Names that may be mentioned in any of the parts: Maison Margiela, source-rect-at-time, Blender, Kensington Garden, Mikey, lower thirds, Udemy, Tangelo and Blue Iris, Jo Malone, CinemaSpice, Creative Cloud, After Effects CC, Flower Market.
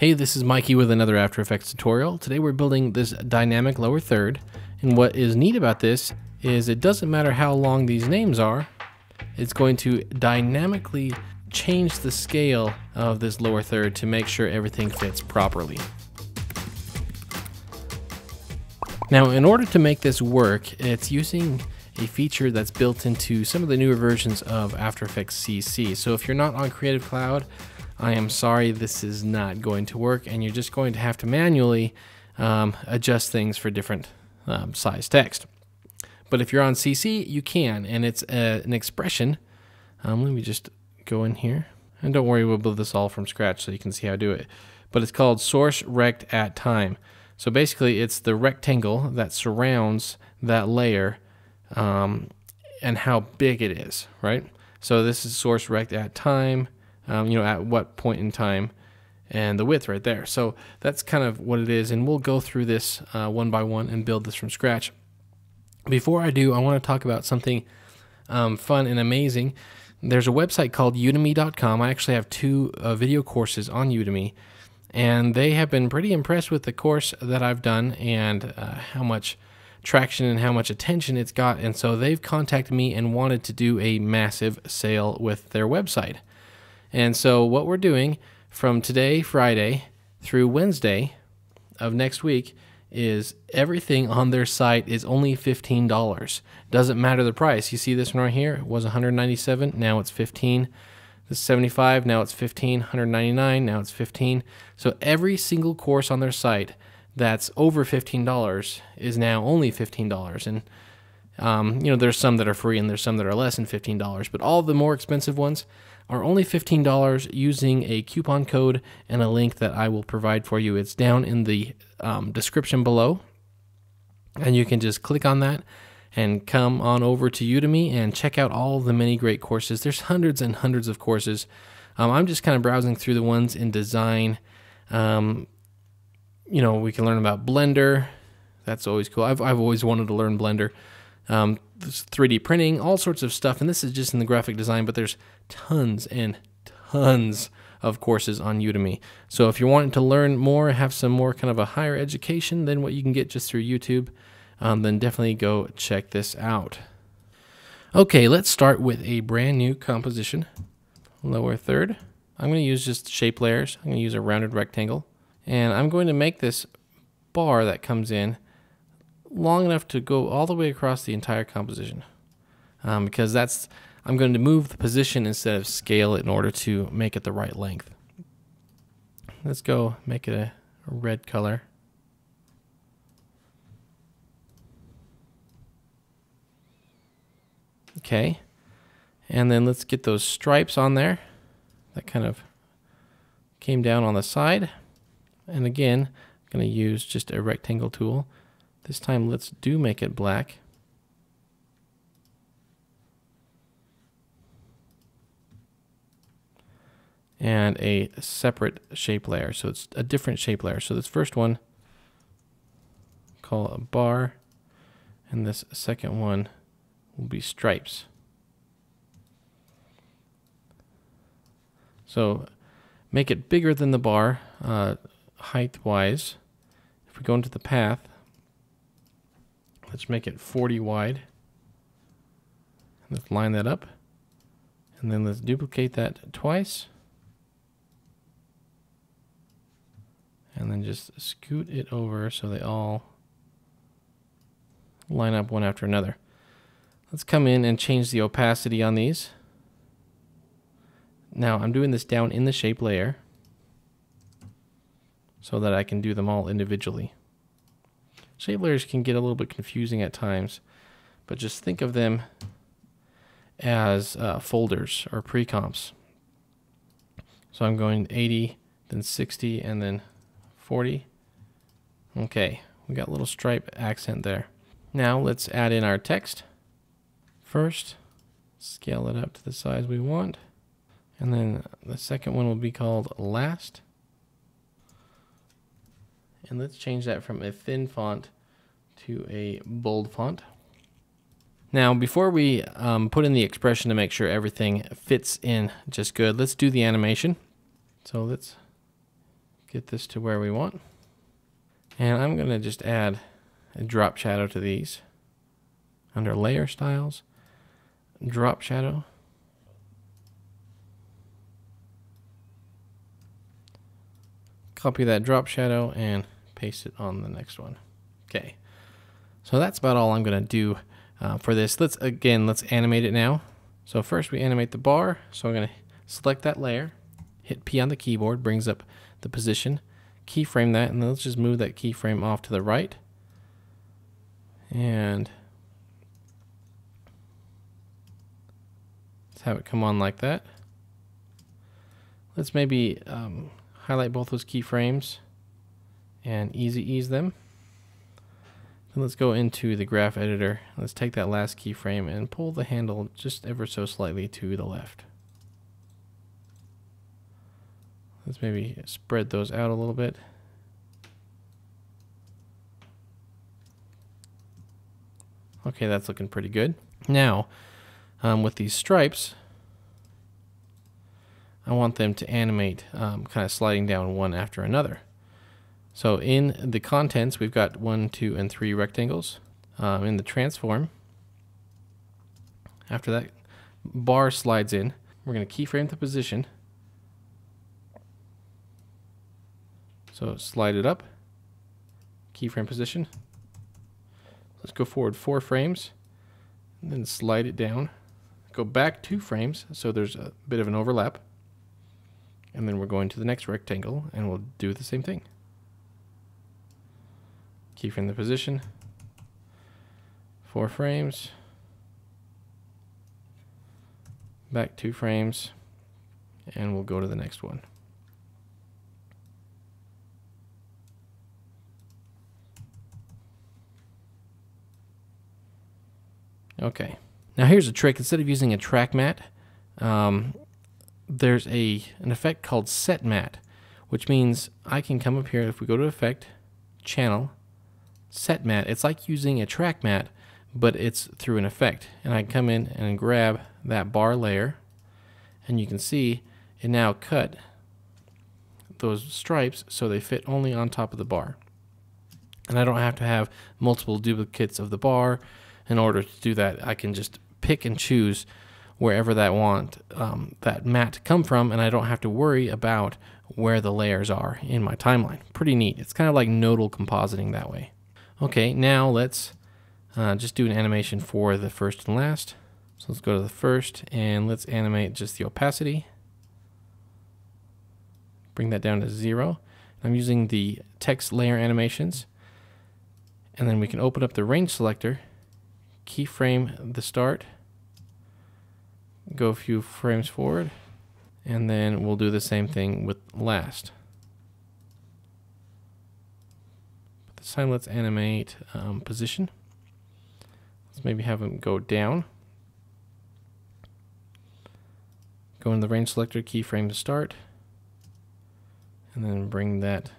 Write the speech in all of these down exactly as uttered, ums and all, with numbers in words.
Hey, this is Mikey with another After Effects tutorial. Today we're building this dynamic lower third, and what is neat about this is it doesn't matter how long these names are, it's going to dynamically change the scale of this lower third to make sure everything fits properly. Now, in order to make this work, it's using a feature that's built into some of the newer versions of After Effects C C. So if you're not on Creative Cloud, I am sorry, this is not going to work, and you're just going to have to manually um, adjust things for different um, size text. But if you're on C C, you can, and it's a, an expression. Um, let me just go in here, and don't worry, we'll build this all from scratch so you can see how to do it. But it's called source-rect-at-time. So basically, it's the rectangle that surrounds that layer um, and how big it is, right? So this is source-rect-at-time. Um, you know, at what point in time, and the width right there. So that's kind of what it is, and we'll go through this uh, one by one and build this from scratch. Before I do, I want to talk about something um, fun and amazing. There's a website called udemy dot com. I actually have two uh, video courses on Udemy, and they have been pretty impressed with the course that I've done and uh, how much traction and how much attention it's got, and so they've contacted me and wanted to do a massive sale with their website. And so what we're doing from today, Friday, through Wednesday of next week is everything on their site is only fifteen dollars. Doesn't matter the price. You see this one right here? It was one hundred ninety-seven dollars. Now it's fifteen dollars. This is seventy-five dollars. Now it's fifteen dollars. one hundred ninety-nine dollars. Now it's fifteen dollars. So every single course on their site that's over fifteen dollars is now only fifteen dollars. And um, you know, there's some that are free and there's some that are less than fifteen dollars. But all the more expensive ones are only fifteen dollars using a coupon code and a link that I will provide for you. It's down in the um, description below, and you can just click on that and come on over to Udemy and check out all the many great courses. There's hundreds and hundreds of courses. Um, I'm just kind of browsing through the ones in design. Um, you know, we can learn about Blender. That's always cool. I've, I've always wanted to learn Blender. Um, three D printing, all sorts of stuff, and this is just in the graphic design, but there's tons and tons of courses on Udemy. So if you're wanting to learn more, have some more kind of a higher education than what you can get just through YouTube, um, then definitely go check this out. Okay, let's start with a brand new composition, lower third. I'm going to use just shape layers. I'm going to use a rounded rectangle, and I'm going to make this bar that comes in long enough to go all the way across the entire composition, um, because that's I'm going to move the position instead of scale it in order to make it the right length. Let's go make it a red color. Okay, and then let's get those stripes on there that kind of came down on the side. And again, I'm going to use just a rectangle tool. This time, let's do make it black. And a separate shape layer. So it's a different shape layer. So this first one, call a bar. And this second one will be stripes. So make it bigger than the bar uh, height-wise. If we go into the path, let's make it forty wide. Let's line that up. And then let's duplicate that twice. And then just scoot it over so they all line up one after another. Let's come in and change the opacity on these. Now I'm doing this down in the shape layer so that I can do them all individually. Shape layers can get a little bit confusing at times, but just think of them as uh, folders or pre-comps. So I'm going eighty, then sixty, and then forty. Okay, we got a little stripe accent there. Now let's add in our text. First, scale it up to the size we want, and then the second one will be called last. And let's change that from a thin font to a bold font. Now, before we um, put in the expression to make sure everything fits in just good, let's do the animation. So let's get this to where we want. And I'm gonna just add a drop shadow to these. Under layer styles, drop shadow. Copy that drop shadow and paste it on the next one. Okay, so that's about all I'm gonna do uh, for this. Let's, again, let's animate it now. So first we animate the bar. So I'm gonna select that layer, hit P on the keyboard, brings up the position, keyframe that, and then let's just move that keyframe off to the right. And let's have it come on like that. Let's maybe um, highlight both those keyframes and easy ease them. Then let's go into the graph editor. Let's take that last keyframe and pull the handle just ever so slightly to the left. Let's maybe spread those out a little bit. Okay, that's looking pretty good. Now, um, with these stripes, I want them to animate um, kind of sliding down one after another. So in the contents, we've got one, two, and three rectangles. Um, in the transform, after that bar slides in, we're going to keyframe the position. So slide it up, keyframe position. Let's go forward four frames, and then slide it down. Go back two frames, so there's a bit of an overlap. And then we're going to the next rectangle, and we'll do the same thing. Keyframe the position, four frames, back two frames, and we'll go to the next one. Okay, now here's a trick. Instead of using a track mat, um, there's a an effect called set mat, which means I can come up here. If we go to effect, channel, set mat, it's like using a track mat, but it's through an effect, and I come in and grab that bar layer, and you can see it now cut those stripes so they fit only on top of the bar, and I don't have to have multiple duplicates of the bar in order to do that. I can just pick and choose wherever that want um, that mat to come from, and I don't have to worry about where the layers are in my timeline. Pretty neat. It's kind of like nodal compositing that way. Okay, now let's uh, just do an animation for the first and last. So let's go to the first, and let's animate just the opacity. Bring that down to zero. I'm using the text layer animations. And then we can open up the range selector, keyframe the start, go a few frames forward, and then we'll do the same thing with last. This time let's animate um, position. Let's maybe have them go down. Go in the range selector, keyframe to start, and then bring that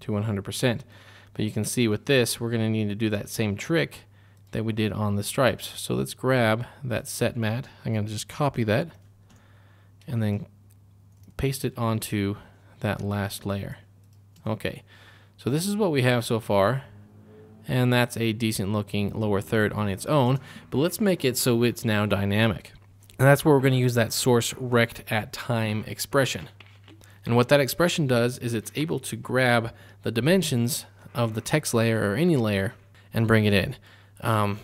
to one hundred percent. But you can see with this, we're going to need to do that same trick that we did on the stripes. So let's grab that set mat. I'm going to just copy that and then paste it onto that last layer. Okay. So this is what we have so far, and that's a decent looking lower third on its own, but let's make it so it's now dynamic. And that's where we're going to use that source-rect-at-time expression. And what that expression does is it's able to grab the dimensions of the text layer or any layer and bring it in. Um,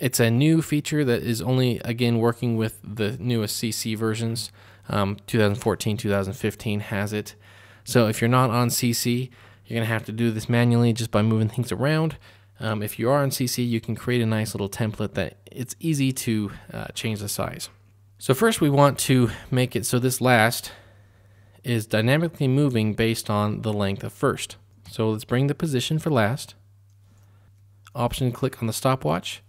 it's a new feature that is only, again, working with the newest C C versions. Um, two thousand fourteen, two thousand fifteen has it. So if you're not on C C, you're going to have to do this manually just by moving things around. Um, if you are on C C, you can create a nice little template that it's easy to uh, change the size. So first we want to make it so this last is dynamically moving based on the length of first. So let's bring the position for last. Option click on the stopwatch.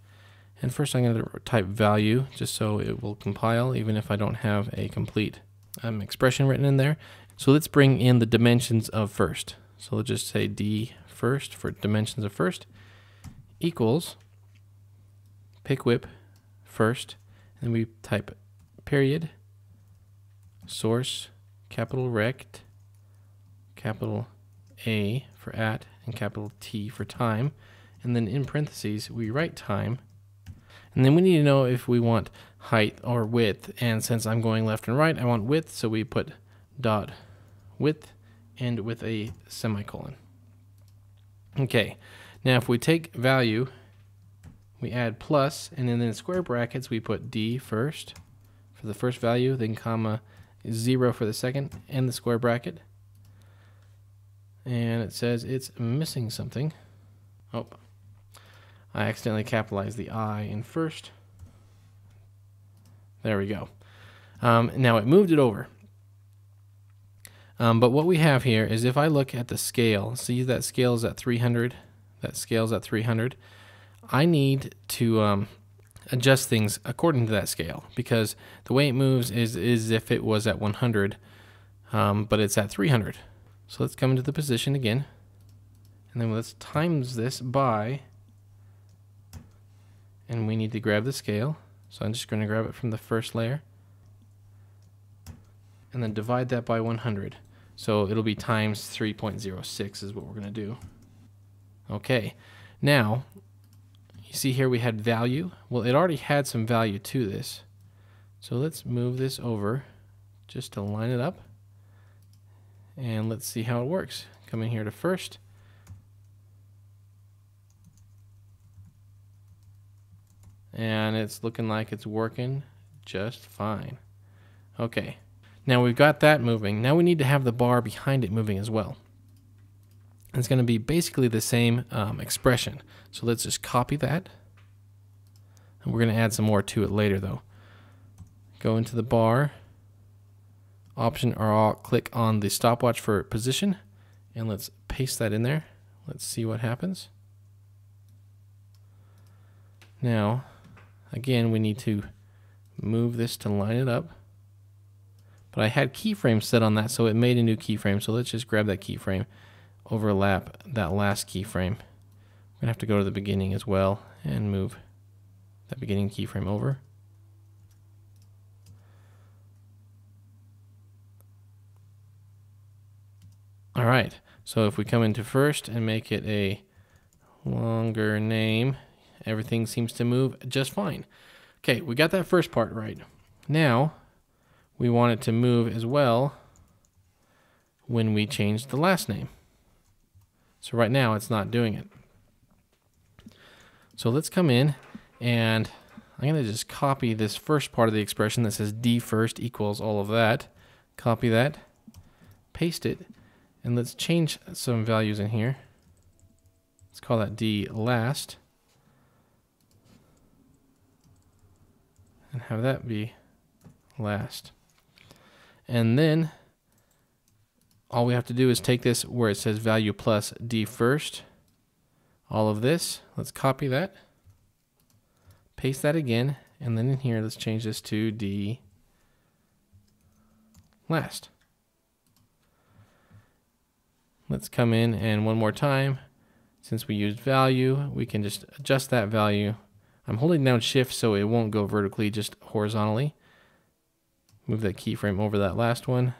And first I'm going to type value just so it will compile even if I don't have a complete um, expression written in there. So let's bring in the dimensions of first. So let's just say D first for dimensions of first equals pick whip first, and we type period source capital rect capital A for at, and capital T for time, and then in parentheses we write time, and then we need to know if we want height or width, and since I'm going left and right, I want width, so we put dot width and with a semicolon. Okay, now if we take value, we add plus, and then in square brackets we put D first for the first value, then comma zero for the second and the square bracket, and it says it's missing something. Oh, I accidentally capitalized the I in first. There we go. Um, now it moved it over. Um, but what we have here is if I look at the scale, see that scale is at three hundred, that scale is at three hundred. I need to um, adjust things according to that scale, because the way it moves is, is if it was at one hundred, um, but it's at three hundred. So let's come into the position again, and then let's times this by, and we need to grab the scale. So I'm just going to grab it from the first layer, and then divide that by one hundred. So it'll be times three point zero six is what we're going to do. Okay, now you see here we had value. Well, it already had some value to this. So let's move this over just to line it up. And let's see how it works. Come in here to first. And it's looking like it's working just fine. Okay, now we've got that moving. Now we need to have the bar behind it moving as well. It's going to be basically the same um, expression. So let's just copy that. And we're going to add some more to it later though. Go into the bar, Option or I'll click on the stopwatch for position, and let's paste that in there. Let's see what happens. Now, again, we need to move this to line it up. But I had keyframes set on that, so it made a new keyframe. So let's just grab that keyframe, overlap that last keyframe. We're gonna have to go to the beginning as well and move that beginning keyframe over. All right, so if we come into first and make it a longer name, everything seems to move just fine. Okay, we got that first part right. Now, we want it to move as well when we change the last name. So right now, it's not doing it. So let's come in, and I'm gonna just copy this first part of the expression that says D first equals all of that. Copy that, paste it, and let's change some values in here. Let's call that D last. And have that be last. And then all we have to do is take this where it says value plus D first. All of this, let's copy that. Paste that again. And then in here, let's change this to D last. Let's come in and one more time, since we used value, we can just adjust that value. I'm holding down shift so it won't go vertically, just horizontally. Move that keyframe over that last one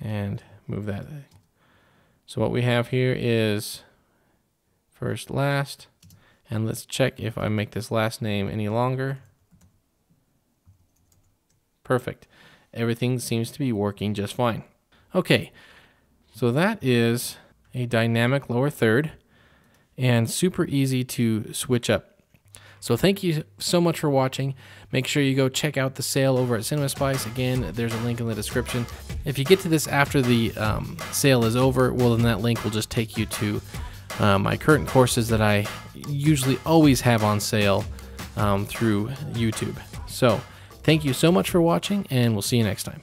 and move that. So what we have here is first, last, and let's check if I make this last name any longer. Perfect. Everything seems to be working just fine. Okay, so that is a dynamic lower third and super easy to switch up. So thank you so much for watching. Make sure you go check out the sale over at CinemaSpice. Again, there's a link in the description. If you get to this after the um, sale is over, well then that link will just take you to uh, my current courses that I usually always have on sale um, through YouTube. So thank you so much for watching, and we'll see you next time.